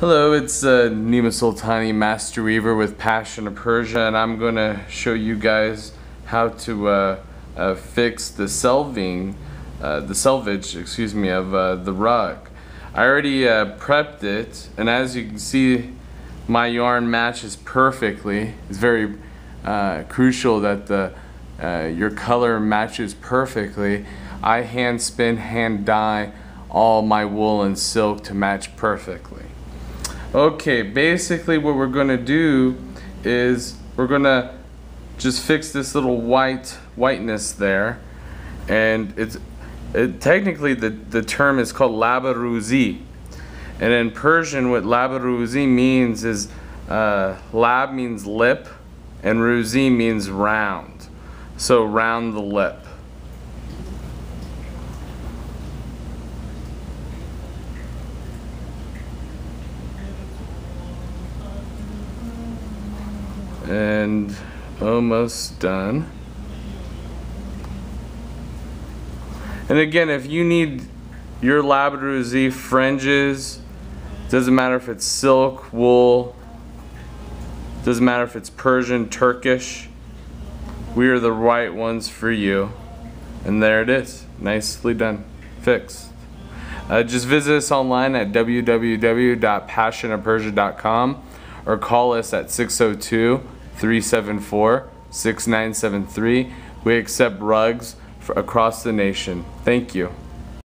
Hello, it's Nima Sultani, Master Weaver with Passion of Persia, and I'm going to show you guys how to fix the selvage of the rug. I already prepped it, and as you can see, my yarn matches perfectly. It's very crucial that your color matches perfectly. I hand spin, hand dye all my wool and silk to match perfectly. Okay, basically what we're going to do is we're going to just fix this little whiteness there, and it technically the term is called Labaruzi, and in Persian what Labaruzi means is lab means lip and ruzi means round, so round the lip. And almost done. And again, if you need your Labaruzi fringes, doesn't matter if it's silk, wool, doesn't matter if it's Persian, Turkish, we are the right ones for you. And there it is, nicely done, fixed. Just visit us online at www.passionofpersia.com or call us at 602-374-6973. We accept rugs across the nation. Thank you.